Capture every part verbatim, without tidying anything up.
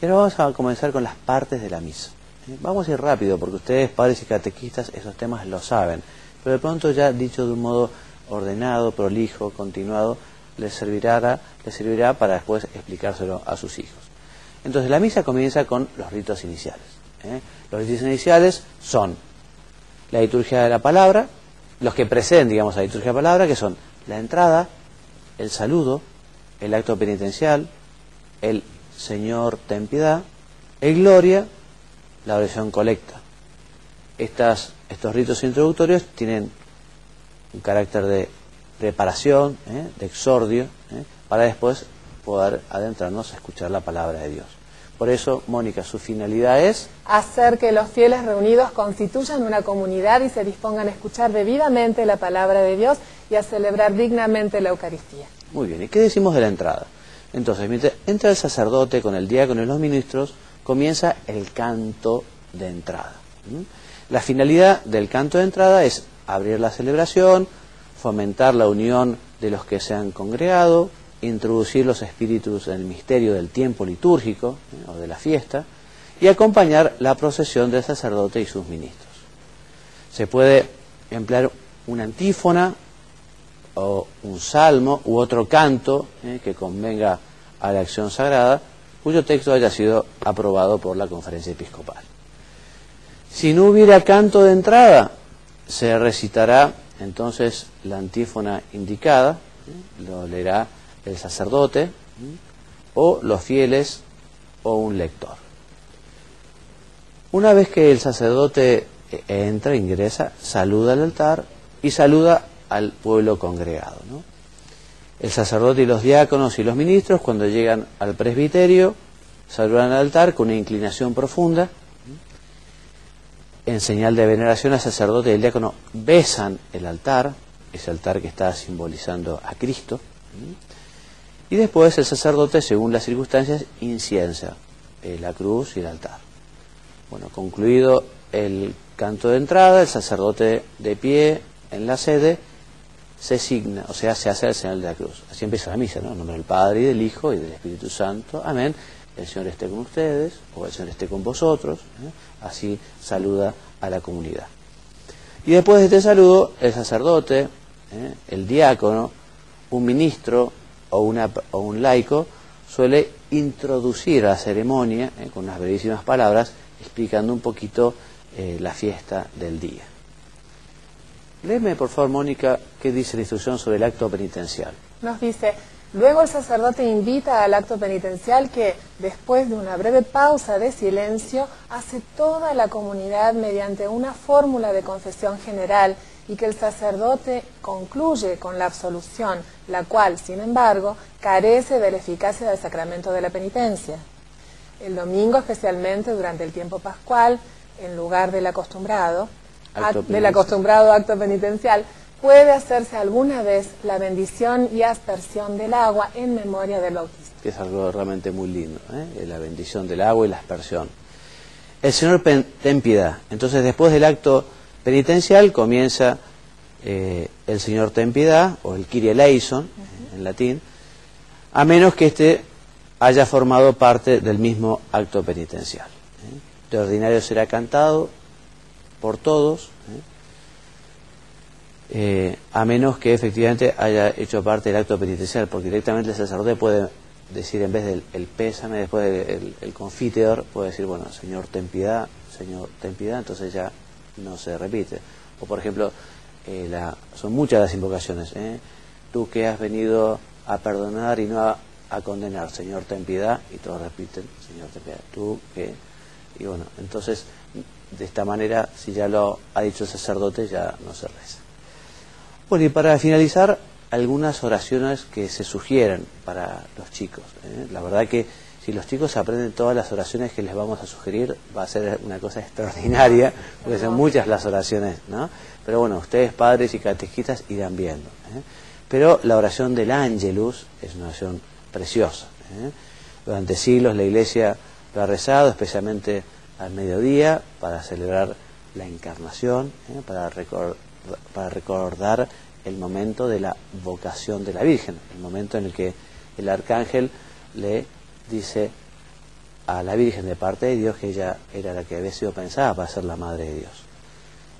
Y ahora vamos a comenzar con las partes de la misa. Vamos a ir rápido porque ustedes, padres y catequistas, esos temas los saben, pero de pronto ya dicho de un modo ordenado, prolijo, continuado, les servirá, les servirá para después explicárselo a sus hijos. Entonces la misa comienza con los ritos iniciales. ¿eh? Los ritos iniciales son la liturgia de la palabra, los que preceden, digamos, a la liturgia de la palabra, que son la entrada, el saludo, el acto penitencial, el Señor ten piedad, el Gloria, la oración colecta. Estas, estos ritos introductorios tienen un carácter de preparación, ¿eh? de exordio, ¿eh? para después poder adentrarnos a escuchar la palabra de Dios. Por eso, Mónica, su finalidad es hacer que los fieles reunidos constituyan una comunidad y se dispongan a escuchar debidamente la palabra de Dios y a celebrar dignamente la Eucaristía. Muy bien, ¿y qué decimos de la entrada? Entonces, mientras entra el sacerdote con el diácono y los ministros, comienza el canto de entrada. ¿Mm? La finalidad del canto de entrada es abrir la celebración, fomentar la unión de los que se han congregado, introducir los espíritus en el misterio del tiempo litúrgico, ¿eh? o de la fiesta, y acompañar la procesión del sacerdote y sus ministros. Se puede emplear una antífona o un salmo u otro canto ¿eh? que convenga a la acción sagrada, cuyo texto haya sido aprobado por la conferencia episcopal. Si no hubiera canto de entrada, se recitará entonces la antífona indicada, ¿eh? lo leerá el sacerdote, ¿eh? o los fieles, o un lector. Una vez que el sacerdote entra, ingresa, saluda al altar y saluda al pueblo congregado, ¿no? El sacerdote y los diáconos y los ministros, cuando llegan al presbiterio, saludan al altar con una inclinación profunda. En señal de veneración al sacerdote y el diácono besan el altar, ese altar que está simbolizando a Cristo. Y después el sacerdote, según las circunstancias, inciensa eh, la cruz y el altar. Bueno, concluido el canto de entrada, el sacerdote de pie en la sede se signa, o sea, se hace el señal de la cruz. Así empieza la misa, ¿no? En nombre del Padre, y del Hijo, y del Espíritu Santo. Amén. El Señor esté con ustedes, o el Señor esté con vosotros. ¿eh? Así saluda a la comunidad. Y después de este saludo, el sacerdote, ¿eh? el diácono, un ministro o, una, o un laico suele introducir a la ceremonia eh, con unas brevísimas palabras explicando un poquito eh, la fiesta del día. Léeme por favor, Mónica, qué dice la instrucción sobre el acto penitencial. Nos dice, luego el sacerdote invita al acto penitencial que, después de una breve pausa de silencio, hace toda la comunidad mediante una fórmula de confesión general y que el sacerdote concluye con la absolución, la cual, sin embargo, carece de la eficacia del sacramento de la penitencia. El domingo, especialmente durante el tiempo pascual, en lugar del acostumbrado acto, act del acostumbrado acto penitencial, puede hacerse alguna vez la bendición y aspersión del agua en memoria del bautismo. Es algo realmente muy lindo, ¿eh? la bendición del agua y la aspersión. El Señor ten piedad. Entonces, después del acto penitencial comienza eh, el Señor ten piedad, o el Kyrie eleison, uh-huh. en latín, a menos que éste haya formado parte del mismo acto penitencial. ¿eh? De ordinario será cantado por todos, ¿eh? Eh, a menos que efectivamente haya hecho parte del acto penitencial, porque directamente el sacerdote puede decir, en vez del el pésame, después del el, el confiteor, puede decir, bueno, Señor ten piedad, Señor ten piedad, entonces ya no se repite. O por ejemplo, eh, la, son muchas las invocaciones, ¿eh? tú que has venido a perdonar y no a, a condenar, Señor ten piedad, y todos repiten, Señor ten piedad, tú que, y bueno, entonces de esta manera, si ya lo ha dicho el sacerdote, ya no se reza. Bueno, y para finalizar, algunas oraciones que se sugieren para los chicos, ¿eh? la verdad que si los chicos aprenden todas las oraciones que les vamos a sugerir, va a ser una cosa extraordinaria, porque son muchas las oraciones, ¿no? Pero bueno, ustedes padres y catequistas irán viendo. ¿eh? Pero la oración del Ángelus es una oración preciosa. ¿eh? Durante siglos la Iglesia lo ha rezado, especialmente al mediodía, para celebrar la encarnación, ¿eh? para, recordar, para recordar el momento de la vocación de la Virgen, el momento en el que el arcángel le dice a la Virgen de parte de Dios, que ella era la que había sido pensada para ser la Madre de Dios.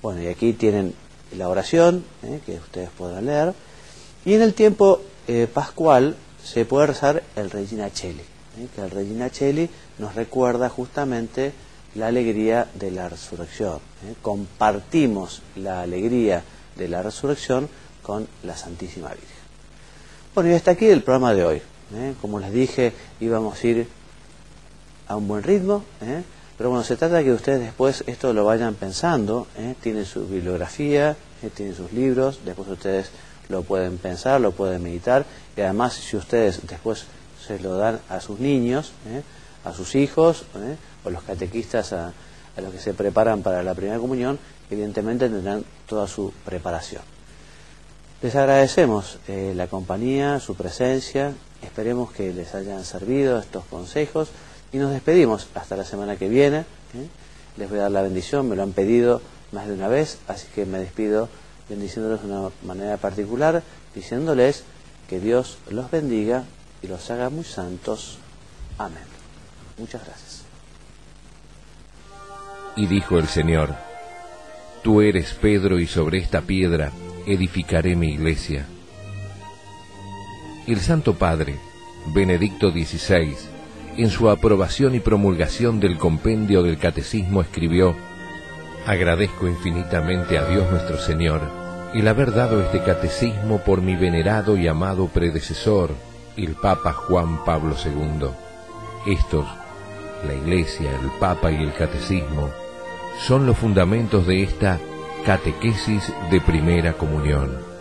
Bueno, y aquí tienen la oración, ¿eh?, que ustedes podrán leer. Y en el tiempo eh, pascual se puede rezar el Regina Coeli, ¿eh?, que el Regina Coeli nos recuerda justamente la alegría de la resurrección. ¿eh? Compartimos la alegría de la resurrección con la Santísima Virgen. Bueno, y hasta aquí el programa de hoy. ¿eh? Como les dije, íbamos a ir a un buen ritmo, ¿eh? pero bueno, se trata de que ustedes después esto lo vayan pensando, ¿eh? tienen su bibliografía, ¿eh? tienen sus libros, después ustedes lo pueden pensar, lo pueden meditar, y además si ustedes después se lo dan a sus niños, ¿eh? a sus hijos, ¿eh? o los catequistas a, a los que se preparan para la primera comunión, evidentemente tendrán toda su preparación. Les agradecemos eh, la compañía, su presencia, esperemos que les hayan servido estos consejos, y nos despedimos hasta la semana que viene. ¿eh? Les voy a dar la bendición, me lo han pedido más de una vez, así que me despido bendiciéndolos de una manera particular, diciéndoles que Dios los bendiga y los haga muy santos. Amén. Muchas gracias. Y dijo el Señor: tú eres Pedro, y sobre esta piedra edificaré mi iglesia. El Santo Padre, Benedicto dieciséis, en su aprobación y promulgación del compendio del Catecismo escribió: agradezco infinitamente a Dios nuestro Señor el haber dado este catecismo por mi venerado y amado predecesor, el Papa Juan Pablo segundo. Estos, la Iglesia, el Papa y el Catecismo, son los fundamentos de esta catequesis de primera comunión.